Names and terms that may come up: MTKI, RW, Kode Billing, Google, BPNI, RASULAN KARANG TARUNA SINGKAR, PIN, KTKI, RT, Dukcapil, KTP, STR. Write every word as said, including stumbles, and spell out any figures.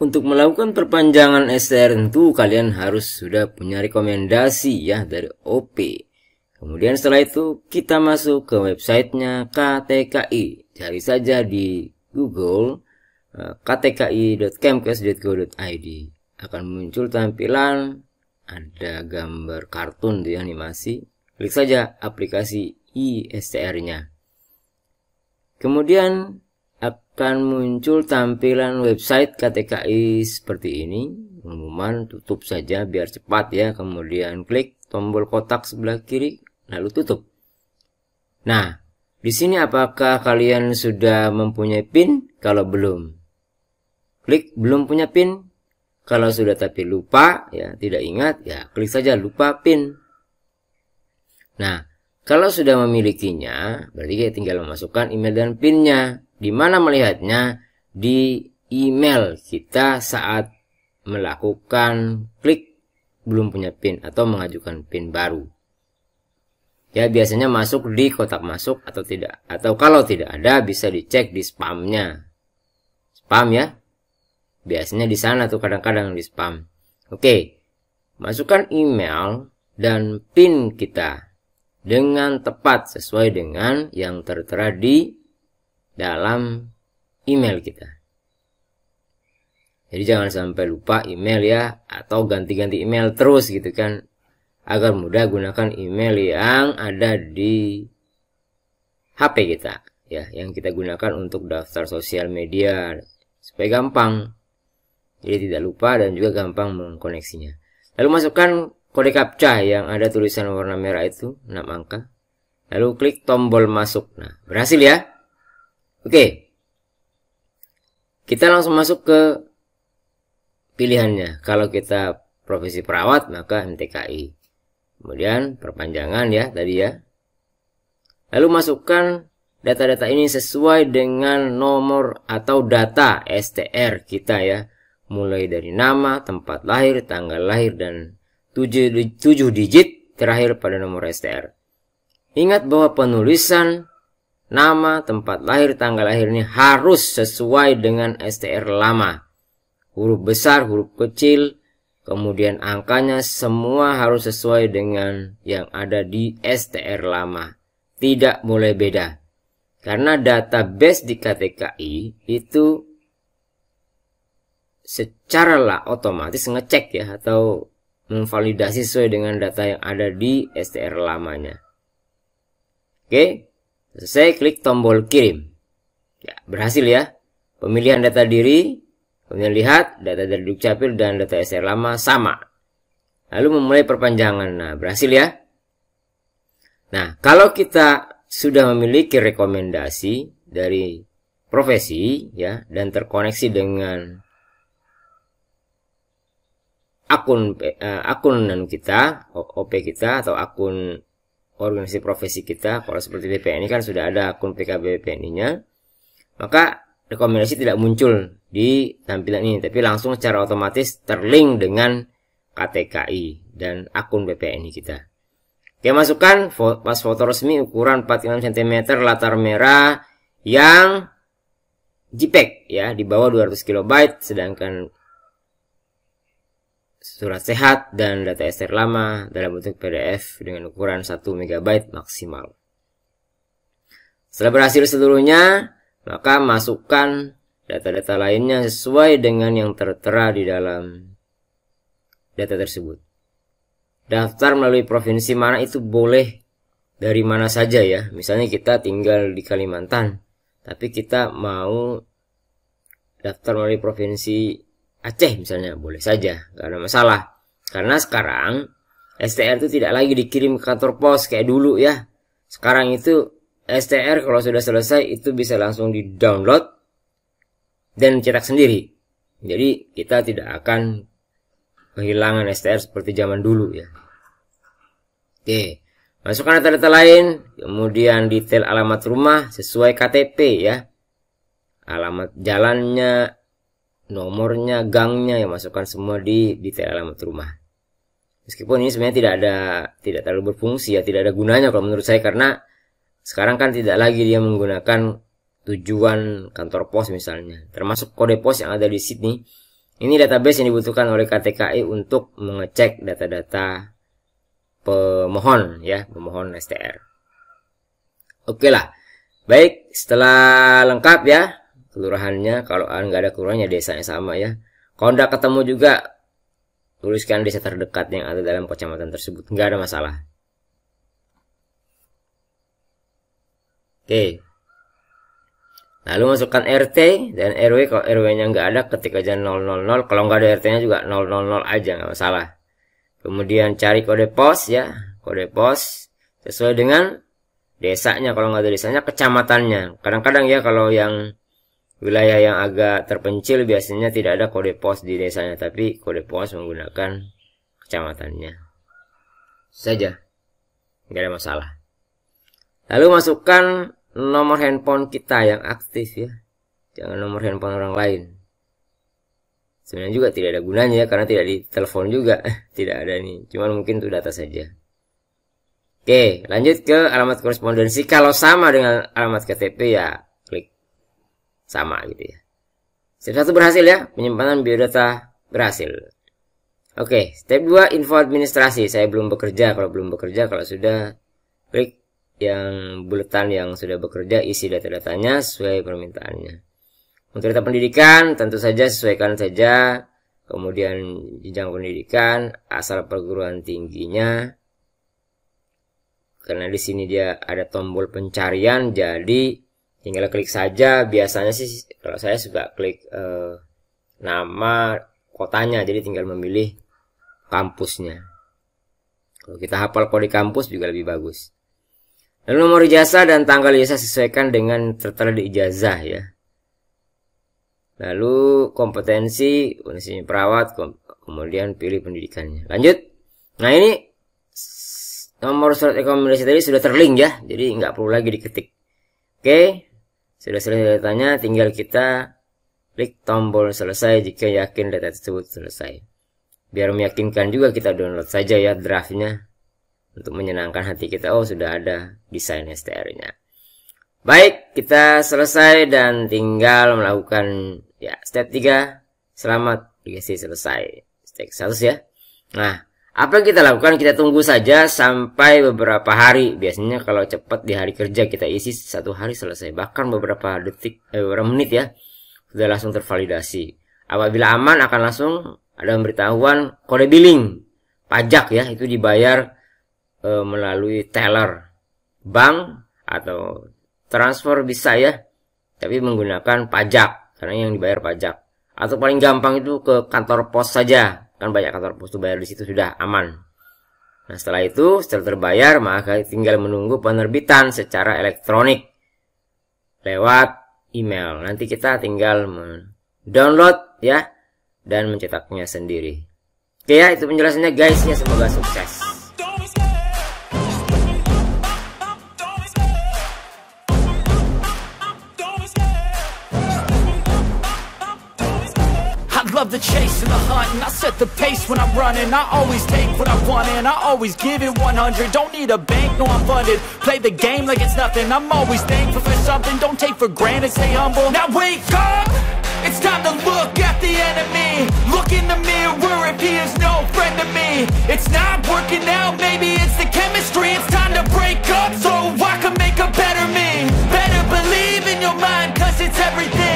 Untuk melakukan perpanjangan S T R tentu kalian harus sudah punya rekomendasi ya dari O P. Kemudian setelah itu kita masuk ke websitenya K T K I. Cari saja di Google k t k i titik kemkes titik go titik i d. Akan muncul tampilan ada gambar kartun di animasi. Klik saja aplikasi i S T R-nya. Kemudian akan muncul tampilan website K T K I seperti ini. Pengumuman tutup saja biar cepat ya. Kemudian klik tombol kotak sebelah kiri lalu tutup. Nah, di sini apakah kalian sudah mempunyai PIN? Kalau belum, klik belum punya PIN. Kalau sudah tapi lupa ya, tidak ingat ya, klik saja lupa PIN. Nah, kalau sudah memilikinya, berarti tinggal memasukkan email dan PIN-nya. Di mana melihatnya? Di email kita saat melakukan klik belum punya PIN atau mengajukan PIN baru. Ya, biasanya masuk di kotak masuk atau tidak. Atau kalau tidak ada bisa dicek di spam-nya. Spam ya. Biasanya di sana tuh kadang-kadang di spam. Oke. Masukkan email dan PIN kita dengan tepat sesuai dengan yang tertera di dalam email kita. Jadi jangan sampai lupa email ya, atau ganti-ganti email terus gitu kan. Agar mudah gunakan email yang ada di H P kita ya, yang kita gunakan untuk daftar sosial media supaya gampang. Jadi tidak lupa dan juga gampang mengkoneksinya. Lalu masukkan kode CAPTCHA yang ada tulisan warna merah itu enam angka. Lalu klik tombol masuk. Nah, berhasil ya. Oke, kita langsung masuk ke pilihannya. Kalau kita profesi perawat maka M T K I. Kemudian perpanjangan ya tadi ya. Lalu masukkan data-data ini sesuai dengan nomor atau data S T R kita ya. Mulai dari nama, tempat lahir, tanggal lahir, dan tujuh digit terakhir pada nomor S T R. Ingat bahwa penulisan nama, tempat lahir, tanggal lahir ini harus sesuai dengan S T R lama. Huruf besar, huruf kecil, kemudian angkanya semua harus sesuai dengan yang ada di S T R lama. Tidak boleh beda. Karena database di K T K I itu secara lah otomatis ngecek ya, atau memvalidasi sesuai dengan data yang ada di S T R lamanya. Oke. Selesai, klik tombol kirim. Ya, berhasil ya. Pemilihan data diri, kemudian lihat data dari Dukcapil dan data S T R lama sama. Lalu memulai perpanjangan. Nah, berhasil ya. Nah, kalau kita sudah memiliki rekomendasi dari profesi ya, dan terkoneksi dengan akun eh, akun kita, O P kita, atau akun organisasi profesi kita, kalau seperti B P N I kan sudah ada akun P K B B P N I-nya, maka rekomendasi tidak muncul di tampilan ini, tapi langsung secara otomatis terlink dengan K T K I dan akun B P N I kita. Oke, masukkan pas foto resmi ukuran empat puluh enam sentimeter, latar merah yang JPEG ya, di bawah dua ratus kilobyte, sedangkan surat sehat dan data S T R lama dalam bentuk P D F dengan ukuran satu megabyte maksimal. Setelah berhasil seluruhnya, maka masukkan data-data lainnya sesuai dengan yang tertera di dalam data tersebut. Daftar melalui provinsi mana itu boleh dari mana saja ya. Misalnya kita tinggal di Kalimantan, tapi kita mau daftar melalui provinsi Aceh misalnya, boleh saja, gak ada masalah. Karena sekarang S T R itu tidak lagi dikirim ke kantor pos kayak dulu ya. Sekarang itu S T R kalau sudah selesai itu bisa langsung di download dan cetak sendiri. Jadi kita tidak akan kehilangan S T R seperti zaman dulu ya. Oke, masukkan data-data lain. Kemudian detail alamat rumah sesuai K T P ya. Alamat jalannya, nomornya, gangnya, yang masukkan semua di detail alamat rumah. Meskipun ini sebenarnya tidak ada, tidak terlalu berfungsi ya, tidak ada gunanya kalau menurut saya, karena sekarang kan tidak lagi dia menggunakan tujuan kantor pos misalnya. Termasuk kode pos yang ada di Sydney Ini database yang dibutuhkan oleh K T K I untuk mengecek data-data pemohon ya, pemohon S T R. Oke lah. Baik, setelah lengkap ya kelurahannya, kalau nggak ada kelurahannya desanya sama ya. Kalau nggak ketemu juga tuliskan desa terdekat yang ada dalam kecamatan tersebut, nggak ada masalah. Oke. Lalu masukkan R T dan R W. Kalau R W-nya nggak ada, ketik aja nol nol nol. Kalau nggak ada R T-nya juga nol nol nol aja, nggak masalah. Kemudian cari kode pos ya, kode pos sesuai dengan desanya. Kalau nggak ada desanya, kecamatannya. Kadang-kadang ya kalau yang wilayah yang agak terpencil biasanya tidak ada kode pos di desanya, tapi kode pos menggunakan kecamatannya saja, nggak ada masalah. Lalu masukkan nomor handphone kita yang aktif ya, jangan nomor handphone orang lain. Sebenarnya juga tidak ada gunanya ya, karena tidak ditelepon juga, tidak ada nih, cuman mungkin itu data saja. Oke, lanjut ke alamat korespondensi. Kalau sama dengan alamat K T P ya klik sama gitu ya. Step satu berhasil ya, penyimpanan biodata berhasil. Oke, step dua info administrasi. Saya belum bekerja, kalau belum bekerja, kalau sudah klik yang buletan yang sudah bekerja, isi data-datanya sesuai permintaannya. Untuk data pendidikan tentu saja sesuaikan saja, kemudian jenjang pendidikan, asal perguruan tingginya, karena di sini dia ada tombol pencarian, jadi tinggal klik saja. Biasanya sih kalau saya suka klik eh, nama kotanya, jadi tinggal memilih kampusnya. Kalau kita hafal kode kampus juga lebih bagus. Lalu nomor ijazah dan tanggal ijazah sesuaikan dengan tertera di ijazah ya. Lalu kompetensi, kompetensi perawat, kom kemudian pilih pendidikannya. Lanjut. Nah ini nomor surat rekomendasi tadi sudah terlink ya, jadi nggak perlu lagi diketik. Oke, sudah selesai datanya, tinggal kita klik tombol selesai jika yakin data tersebut selesai. Biar meyakinkan juga kita download saja ya draftnya, untuk menyenangkan hati kita. Oh, sudah ada desain S T R-nya. Baik, kita selesai dan tinggal melakukan ya step tiga. Selamat, aplikasi selesai. Step status ya. Nah, apa yang kita lakukan? Kita tunggu saja sampai beberapa hari. Biasanya kalau cepat di hari kerja kita isi satu hari selesai. Bahkan beberapa detik, eh, beberapa menit ya, sudah langsung tervalidasi. Apabila aman akan langsung ada pemberitahuan kode billing pajak ya, itu dibayar melalui teller bank atau transfer bisa ya, tapi menggunakan pajak karena yang dibayar pajak. Atau paling gampang itu ke kantor pos saja, kan banyak kantor pos tuh, bayar di situ sudah aman. Nah setelah itu, setelah terbayar maka tinggal menunggu penerbitan secara elektronik lewat email. Nanti kita tinggal download ya dan mencetaknya sendiri. Oke ya, itu penjelasannya guys ya, semoga sukses. The chase and the hunt, and I set the pace when I'm running. I always take what I want and I always give it one hundred. Don't need a bank, no I'm funded. Play the game like it's nothing. I'm always thankful for something. Don't take for granted, stay humble. Now wake up, it's time to look at the enemy. Look in the mirror if he is no friend to me. It's not working out, maybe it's the chemistry. It's time to break up so I can make a better me. Better believe in your mind, cause it's everything.